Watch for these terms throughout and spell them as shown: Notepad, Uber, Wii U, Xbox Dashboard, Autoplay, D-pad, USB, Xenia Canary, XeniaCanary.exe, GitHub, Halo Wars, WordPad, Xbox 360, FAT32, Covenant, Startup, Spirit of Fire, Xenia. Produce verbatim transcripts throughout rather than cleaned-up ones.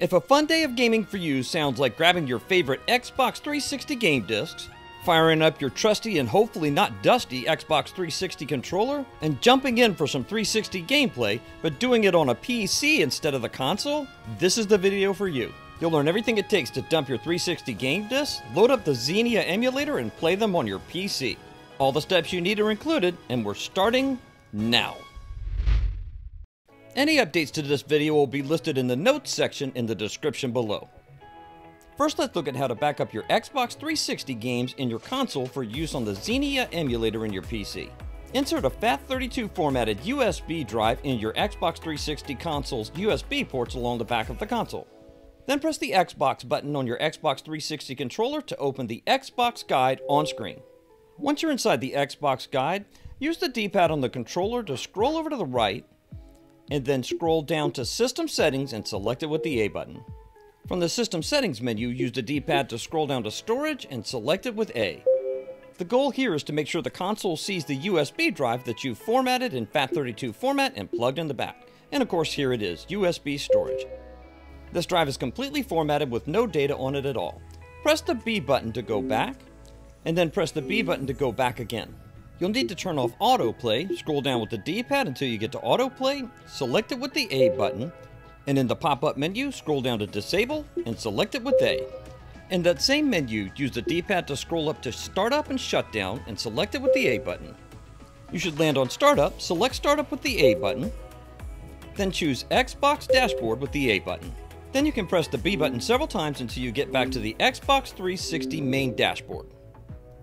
If a fun day of gaming for you sounds like grabbing your favorite Xbox three sixty game discs, firing up your trusty and hopefully not dusty Xbox three sixty controller, and jumping in for some three sixty gameplay, but doing it on a P C instead of the console, this is the video for you. You'll learn everything it takes to dump your three sixty game discs, load up the Xenia emulator, and play them on your P C. All the steps you need are included, and we're starting now. Any updates to this video will be listed in the notes section in the description below. First, let's look at how to back up your Xbox three sixty games in your console for use on the Xenia emulator in your P C. Insert a FAT thirty-two formatted U S B drive in your Xbox three sixty console's U S B ports along the back of the console. Then press the Xbox button on your Xbox three sixty controller to open the Xbox guide on screen. Once you're inside the Xbox guide, use the D-pad on the controller to scroll over to the right, and then scroll down to System Settings and select it with the A button. From the System Settings menu, use the D-pad to scroll down to Storage and select it with A. The goal here is to make sure the console sees the U S B drive that you've formatted in FAT thirty-two format and plugged in the back. And of course, here it is, U S B storage. This drive is completely formatted with no data on it at all. Press the B button to go back, and then press the B button to go back again. You'll need to turn off Autoplay, scroll down with the D-pad until you get to Autoplay, select it with the A button, and in the pop-up menu, scroll down to Disable and select it with A. In that same menu, use the D-pad to scroll up to Startup and Shutdown and select it with the A button. You should land on Startup, select Startup with the A button, then choose Xbox Dashboard with the A button. Then you can press the B button several times until you get back to the Xbox three sixty main dashboard.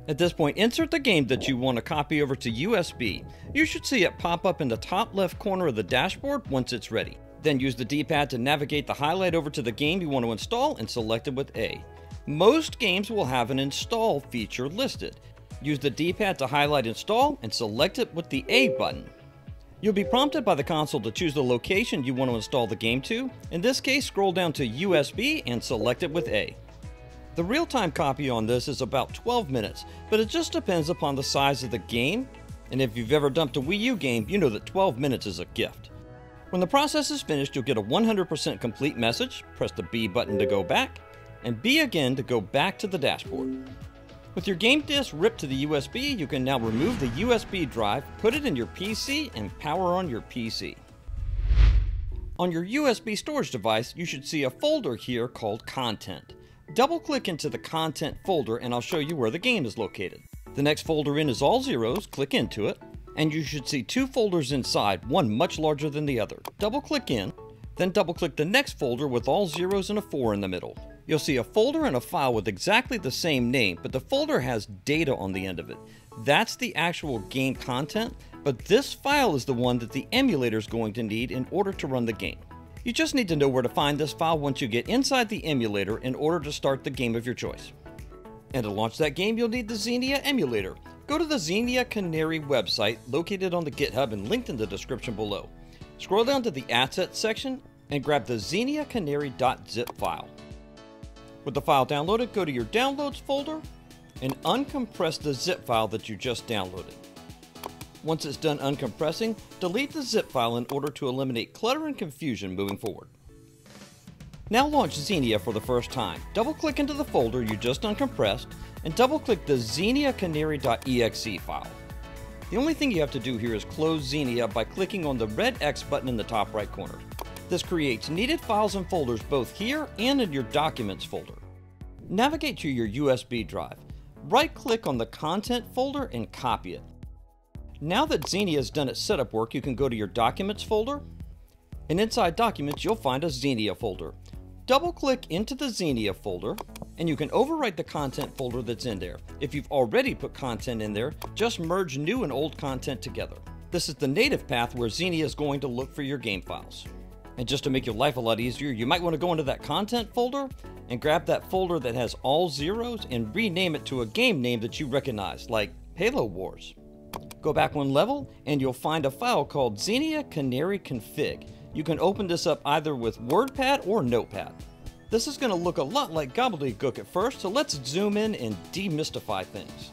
At this point, insert the game that you want to copy over to U S B. You should see it pop up in the top left corner of the dashboard once it's ready. Then use the D-pad to navigate the highlight over to the game you want to install and select it with A. Most games will have an install feature listed. Use the D-pad to highlight install and select it with the A button. You'll be prompted by the console to choose the location you want to install the game to. In this case, scroll down to U S B and select it with A. The real-time copy on this is about twelve minutes, but it just depends upon the size of the game, and if you've ever dumped a Wii U game, you know that twelve minutes is a gift. When the process is finished, you'll get a one hundred percent complete message. Press the B button to go back, and B again to go back to the dashboard. With your game disc ripped to the U S B, you can now remove the U S B drive, put it in your P C, and power on your P C. On your U S B storage device, you should see a folder here called Content. Double-click into the Content folder, and I'll show you where the game is located. The next folder in is all zeros, click into it. And you should see two folders inside, one much larger than the other. Double-click in, then double-click the next folder with all zeros and a four in the middle. You'll see a folder and a file with exactly the same name, but the folder has data on the end of it. That's the actual game content, but this file is the one that the emulator is going to need in order to run the game. You just need to know where to find this file once you get inside the emulator in order to start the game of your choice. And to launch that game, you'll need the Xenia emulator. Go to the XeniaCanary website located on the GitHub and linked in the description below. Scroll down to the Assets section and grab the Xenia Canary dot zip file. With the file downloaded, go to your Downloads folder and uncompress the zip file that you just downloaded. Once it's done uncompressing, delete the zip file in order to eliminate clutter and confusion moving forward. Now launch Xenia for the first time. Double-click into the folder you just uncompressed and double-click the Xenia Canary dot E X E file. The only thing you have to do here is close Xenia by clicking on the red X button in the top right corner. This creates needed files and folders both here and in your Documents folder. Navigate to your U S B drive. Right-click on the Content folder and copy it. Now that Xenia has done its setup work, you can go to your Documents folder, and inside Documents, you'll find a Xenia folder. Double-click into the Xenia folder, and you can overwrite the content folder that's in there. If you've already put content in there, just merge new and old content together. This is the native path where Xenia is going to look for your game files. And just to make your life a lot easier, you might want to go into that content folder and grab that folder that has all zeros and rename it to a game name that you recognize, like Halo Wars. Go back one level, and you'll find a file called Xenia Canary config. You can open this up either with WordPad or Notepad. This is going to look a lot like gobbledygook at first, so let's zoom in and demystify things.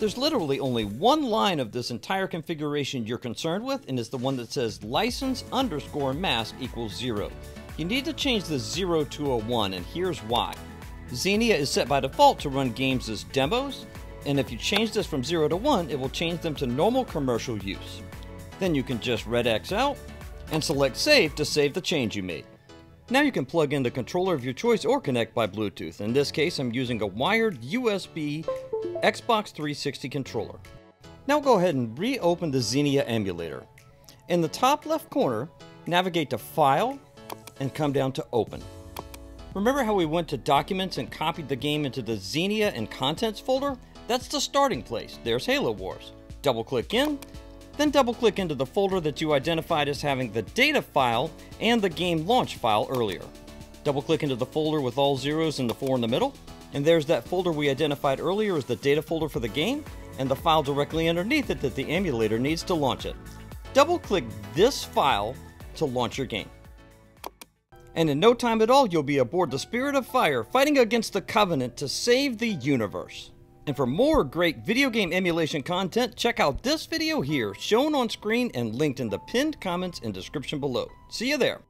There's literally only one line of this entire configuration you're concerned with, and it's the one that says license underscore mask equals zero. You need to change the zero to a one, and here's why. Xenia is set by default to run games as demos, and if you change this from zero to one, it will change them to normal commercial use. Then you can just red X out and select save to save the change you made. Now you can plug in the controller of your choice or connect by Bluetooth. In this case, I'm using a wired U S B Xbox three sixty controller. Now go ahead and reopen the Xenia emulator. In the top left corner, navigate to File and come down to Open. Remember how we went to Documents and copied the game into the Xenia and Contents folder? That's the starting place. There's Halo Wars. Double-click in, then double-click into the folder that you identified as having the data file and the game launch file earlier. Double-click into the folder with all zeros and the four in the middle, and there's that folder we identified earlier as the data folder for the game and the file directly underneath it that the emulator needs to launch it. Double-click this file to launch your game. And in no time at all, you'll be aboard the Spirit of Fire, fighting against the Covenant to save the universe. And for more great video game emulation content, check out this video here, shown on screen and linked in the pinned comments and description below. See you there.